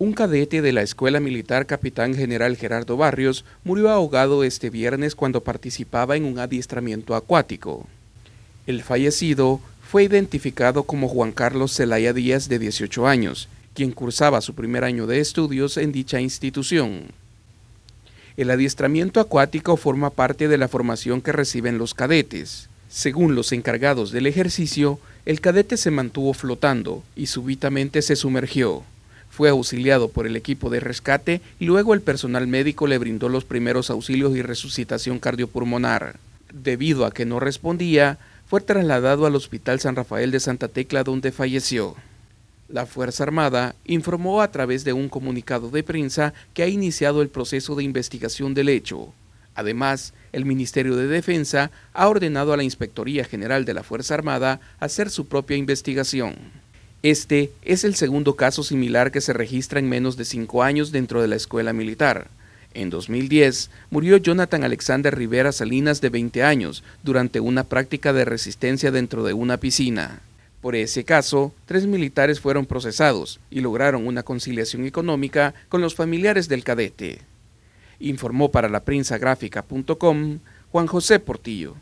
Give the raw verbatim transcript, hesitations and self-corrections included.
Un cadete de la Escuela Militar Capitán General Gerardo Barrios murió ahogado este viernes cuando participaba en un adiestramiento acuático. El fallecido fue identificado como Juan Carlos Zelaya Díaz, de dieciocho años, quien cursaba su primer año de estudios en dicha institución. El adiestramiento acuático forma parte de la formación que reciben los cadetes. Según los encargados del ejercicio, el cadete se mantuvo flotando y súbitamente se sumergió. Fue auxiliado por el equipo de rescate y luego el personal médico le brindó los primeros auxilios y resucitación cardiopulmonar. Debido a que no respondía, fue trasladado al Hospital San Rafael de Santa Tecla, donde falleció. La Fuerza Armada informó a través de un comunicado de prensa que ha iniciado el proceso de investigación del hecho. Además, el Ministerio de Defensa ha ordenado a la Inspectoría General de la Fuerza Armada hacer su propia investigación. Este es el segundo caso similar que se registra en menos de cinco años dentro de la escuela militar. En dos mil diez, murió Jonathan Alexander Rivera Salinas, de veinte años, durante una práctica de resistencia dentro de una piscina. Por ese caso, tres militares fueron procesados y lograron una conciliación económica con los familiares del cadete. Informó para la prensa gráfica punto com Juan José Portillo.